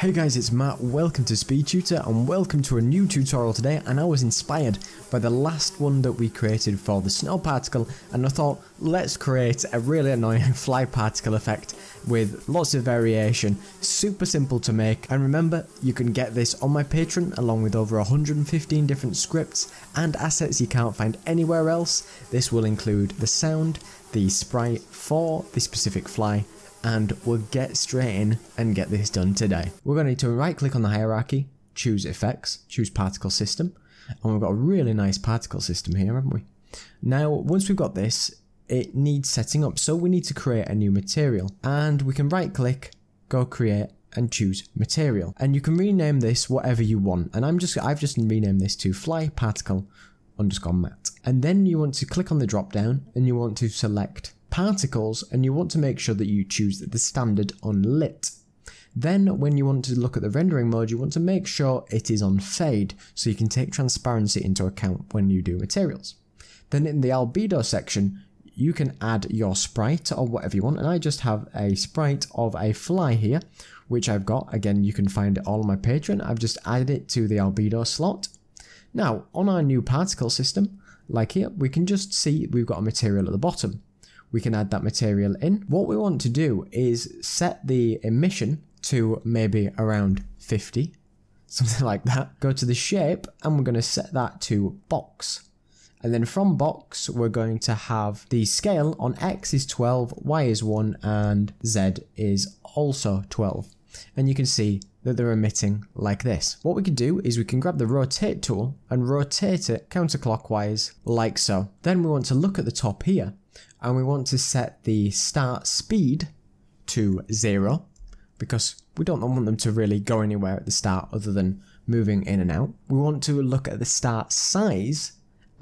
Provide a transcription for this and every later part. Hey guys, it's Matt, welcome to Speed Tutor and welcome to a new tutorial today. And I was inspired by the last one that we created for the snow particle, and I thought, let's create a really annoying fly particle effect with lots of variation, super simple to make. And remember, you can get this on my Patreon along with over 115 different scripts and assets you can't find anywhere else. This will include the sound, the sprite for the specific fly, and we'll get straight in and get this done today. We're going to need to right click on the hierarchy, choose effects, choose particle system, and we've got a really nice particle system here, haven't we? Now once we've got this, it needs setting up, so we need to create a new material, and we can right click, go create, and choose material, and you can rename this whatever you want, and I've just renamed this to fly particle underscore mat. And then you want to click on the drop down and you want to select particles, and you want to make sure that you choose the standard on lit. Then when you want to look at the rendering mode, you want to make sure it is on fade, so you can take transparency into account when you do materials. Then in the albedo section, you can add your sprite or whatever you want, and I just have a sprite of a fly here, which I've got. Again, you can find it all on my Patreon. I've just added it to the albedo slot. Now on our new particle system, like here, we can just see we've got a material at the bottom. We can add that material in. What we want to do is set the emission to maybe around 50, something like that. Go to the shape and we're going to set that to box. And then from box, we're going to have the scale on X is 12, Y is 1, and Z is also 12. And you can see that they're emitting like this. What we can do is we can grab the rotate tool and rotate it counterclockwise like so. Then we want to look at the top here, and we want to set the start speed to 0, because we don't want them to really go anywhere at the start other than moving in and out. We want to look at the start size,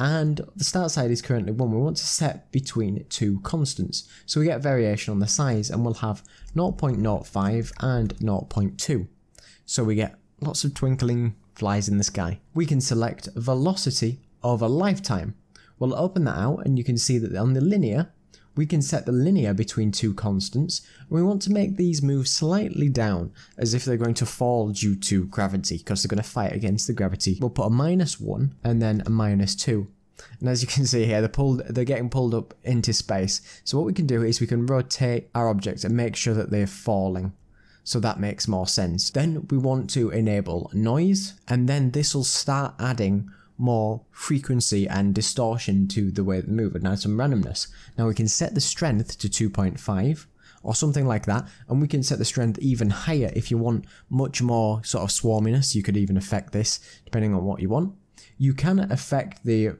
and the start size is currently 1. We want to set between two constants, so we get variation on the size, and we'll have 0.05 and 0.2, so we get lots of twinkling flies in the sky. We can select velocity over lifetime. We'll open that out and you can see that on the linear, we can set the linear between two constants, and we want to make these move slightly down as if they're going to fall due to gravity, because they're going to fight against the gravity. We'll put a -1 and then a -2, and as you can see here, they're getting pulled up into space. So what we can do is we can rotate our object and make sure that they're falling, so that makes more sense. Then we want to enable noise, and then this will start adding more frequency and distortion to the way they move, and add some randomness. Now we can set the strength to 2.5 or something like that, and we can set the strength even higher if you want much more sort of swarminess. You could even affect this depending on what you want. You can affect the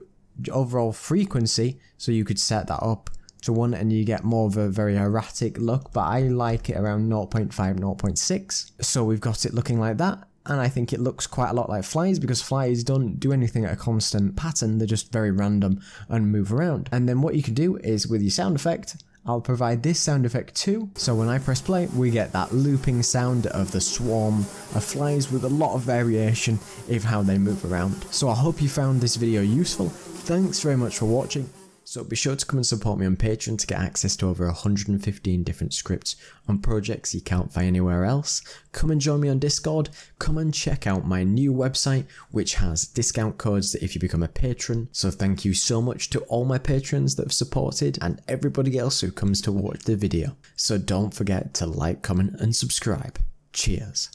overall frequency, so you could set that up to 1 and you get more of a very erratic look, but I like it around 0.5, 0.6. So we've got it looking like that. And I think it looks quite a lot like flies, because flies don't do anything at a constant pattern, they're just very random and move around. And then what you can do is with your sound effect, I'll provide this sound effect too. So when I press play, we get that looping sound of the swarm of flies with a lot of variation of how they move around. So I hope you found this video useful. Thanks very much for watching. So be sure to come and support me on Patreon to get access to over 115 different scripts on projects you can't find anywhere else. Come and join me on Discord. Come and check out my new website, which has discount codes if you become a patron. So thank you so much to all my patrons that have supported, and everybody else who comes to watch the video. So don't forget to like, comment and subscribe. Cheers.